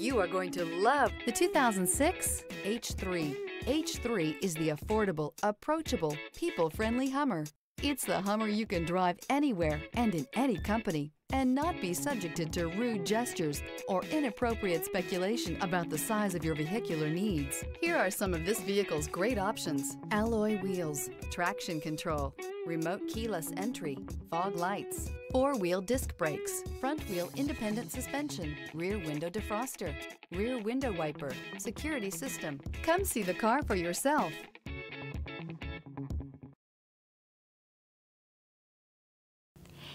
you are going to love the 2006 H3. H3 is the affordable, approachable, people-friendly Hummer. It's the Hummer you can drive anywhere and in any company and not be subjected to rude gestures or inappropriate speculation about the size of your vehicular needs. Here are some of this vehicle's great options: alloy wheels, traction control, remote keyless entry, fog lights, four-wheel disc brakes, front-wheel independent suspension, rear window defroster, rear window wiper, security system. Come see the car for yourself.